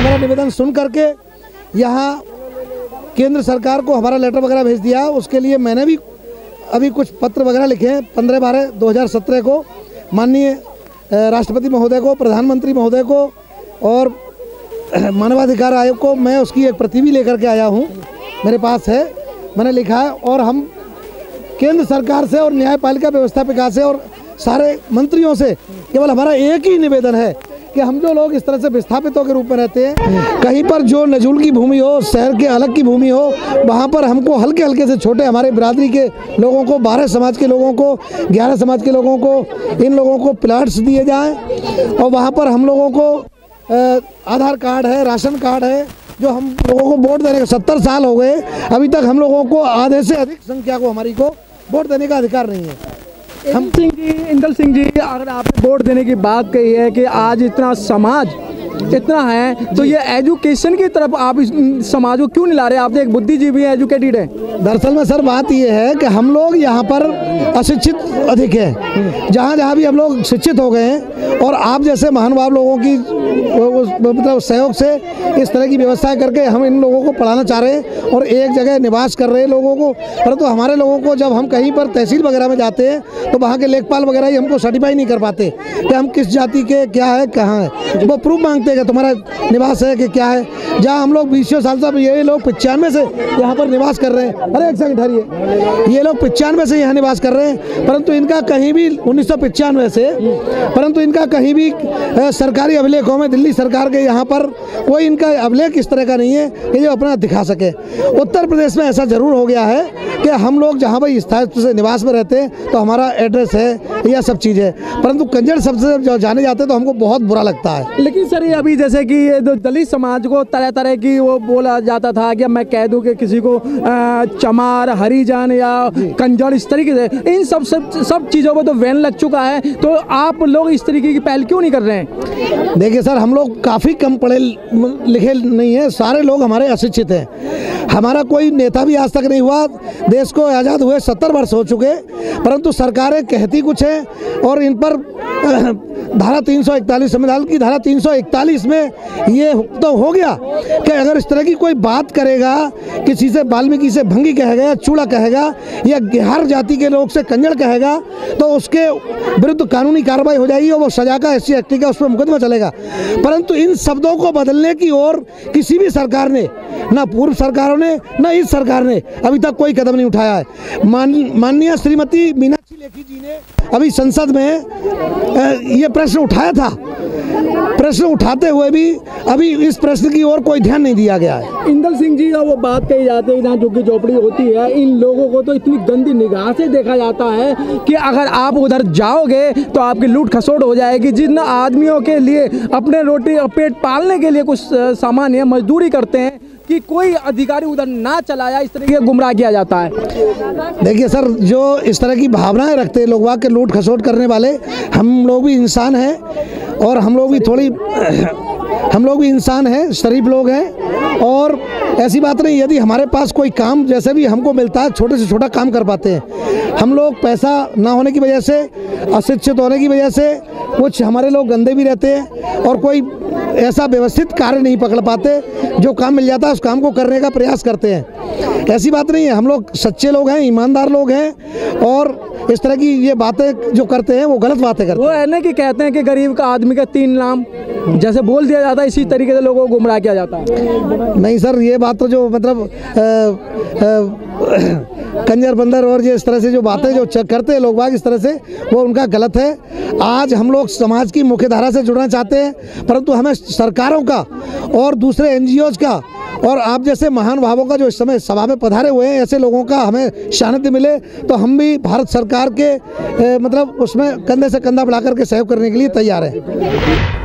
हमारा निवेदन सुन करके यहाँ केंद्र सरकार को हमारा लेटर वगैरह भेज दिया। उसके लिए मैंने भी अभी कुछ पत्र वगैरह लिखे हैं 15/12/2017 को माननीय राष्ट्रपति महोदय को, प्रधानमंत्री महोदय को और मानवाधिकार आयोग को। मैं उसकी एक प्रति भी लेकर के आया हूँ, मेरे पास है, मैंने लिखा है। और हम केंद्र सरकार से और न्यायपालिका व्यवस्था विकास से और सारे मंत्रियों से केवल हमारा एक ही निवेदन है कि हम जो लोग इस तरह से विस्थापितों के रूप में रहते हैं, कहीं पर जो नजूल की भूमि हो, शहर के अलग की भूमि हो, वहाँ पर हमको हल्के हल्के से छोटे हमारे बिरादरी के लोगों को, 12 समाज के लोगों को, 11 समाज के लोगों को, इन लोगों को प्लाट्स दिए जाएँ। और वहाँ पर हम लोगों को आधार कार्ड है, राशन कार्ड है, जो हम लोगों को वोट देने का 70 साल हो गए, अभी तक हम लोगों को आधे से अधिक संख्या को हमारी को वोट देने का अधिकार नहीं है। इंदर सिंह जी, अगर आपने वोट देने की बात कही है कि आज इतना समाज इतना है, तो ये एजुकेशन की तरफ आप इस समाज को क्यों नहीं ला रहे? आप एक बुद्धिजीवी एजुकेटेड है। दरअसल में सर बात ये है कि हम लोग यहाँ पर अशिक्षित अधिक हैं, जहाँ जहाँ भी हम लोग शिक्षित हो गए हैं। और आप जैसे महानुभाव लोगों की मतलब सहयोग से इस तरह की व्यवस्था करके हम इन लोगों को पढ़ाना चाह रहे हैं और एक जगह निवास कर रहे हैं लोगों को। परंतु हमारे लोगों को जब हम कहीं पर तहसील वगैरह में जाते हैं तो वहाँ के लेखपाल वगैरह ही हमको सर्टिफाई नहीं कर पाते कि हम किस जाति के, क्या है, कहाँ है। वो प्रूफ मांगते हैं कि तुम्हारा निवास है कि क्या है। जहाँ हम लोग 20 साल से, ये लोग 95 से यहाँ पर निवास कर रहे हैं। अरे एक सेकंड ठहरिए, ये लोग 95 से यहाँ निवास कर रहे हैं, परंतु इनका कहीं भी 1995 से, परंतु इनका कहीं भी सरकारी अभिलेखों में, दिल्ली सरकार के यहाँ पर कोई इनका अभिलेख इस तरह का नहीं है कि ये अपना दिखा सके। उत्तर प्रदेश में ऐसा ज़रूर हो गया है कि हम लोग जहाँ पर स्थायित्व से निवास में रहते हैं तो हमारा एड्रेस है, यह सब चीज़ है, परंतु कंजर सबसे जब जाने जाते हैं तो हमको बहुत बुरा लगता है। लेकिन सर ये अभी जैसे कि दलित समाज को तरह तरह की वो बोला जाता था कि मैं कह दूँ कि किसी को चमार, हरिजन या कंजर, इस तरीके से इन सब चीज़ों को तो बैन लग चुका है, तो आप लोग इस तरीके की पहल क्यों नहीं कर रहे हैं? देखिए सर, हम लोग काफ़ी कम पढ़े लिखे नहीं हैं, सारे लोग हमारे अशिक्षित हैं। हमारा कोई नेता भी आज तक नहीं हुआ, देश को आज़ाद हुए 70 वर्ष हो चुके, परंतु सरकारें कहती कुछ हैं और इन पर धारा 341, संविधान की धारा 341 में ये तो हो गया कि अगर इस तरह की कोई बात करेगा, किसी से वाल्मीकि से भंगी कहेगा या चूड़ा कहेगा या गैर जाति के लोग से कंजर कहेगा तो उसके विरुद्ध कानूनी कार्रवाई हो जाएगी और वो सजा का, SC एक्ट का, उस पर मुकदमा चलेगा। परंतु इन शब्दों को बदलने की ओर किसी भी सरकार ने, ना पूर्व सरकारों ने ना इस सरकार ने अभी तक कोई कदम नहीं उठाया है। माननीय श्रीमती मीनाक्षी लेखी जी ने अभी संसद में ये प्रश्न उठाया था, प्रश्न उठाते हुए भी अभी इस प्रश्न की ओर कोई ध्यान नहीं दिया गया है। इंदर सिंह जी, वो बात कही जाती है जहाँ झुग्गी झोपड़ी होती है, इन लोगों को तो इतनी गंदी निगाह से देखा जाता है कि अगर आप उधर जाओगे तो आपकी लूट खसोट हो जाएगी। जिन आदमियों के लिए अपने रोटी पेट पालने के लिए कुछ सामान्य मजदूरी करते हैं कि कोई अधिकारी उधर ना चलाया, इस तरीके गुमराह किया जाता है। देखिए सर, जो इस तरह की भावनाएं रखते हैं लोग वाक के लूट खसोट करने वाले, हम लोग भी इंसान हैं और हम लोग भी इंसान हैं, शरीफ लोग हैं। और ऐसी बात नहीं, यदि हमारे पास कोई काम जैसे भी हमको मिलता है, छोटे से छोटा काम कर पाते हैं। हम लोग पैसा ना होने की वजह से, अशिक्षित होने की वजह से कुछ हमारे लोग गंदे भी रहते हैं और कोई ऐसा व्यवस्थित कार्य नहीं पकड़ पाते। जो काम मिल जाता है उस काम को करने का प्रयास करते हैं। ऐसी बात नहीं है, हम लोग सच्चे लोग हैं, ईमानदार लोग हैं और इस तरह की ये बातें जो करते हैं वो गलत बातें करते हैं। वो है ना कि कहते हैं कि गरीब का आदमी का 3 नाम जैसे बोल दिया जाता है, इसी तरीके से लोगों को गुमराह किया जाता है। नहीं सर, ये बात तो जो मतलब कंजर, बंदर और ये इस तरह से जो बातें जो करते हैं लोग बाग इस तरह से, वो उनका गलत है। आज हम लोग समाज की मुख्यधारा से जुड़ना चाहते हैं, परंतु हमें सरकारों का और दूसरे NGOs का और आप जैसे महानुभावों का जो इस समय सभा में पधारे हुए हैं, ऐसे लोगों का हमें सानिध्य मिले तो हम भी भारत सरकार के मतलब उसमें कंधे से कंधा मिला करके सहयोग करने के लिए तैयार हैं।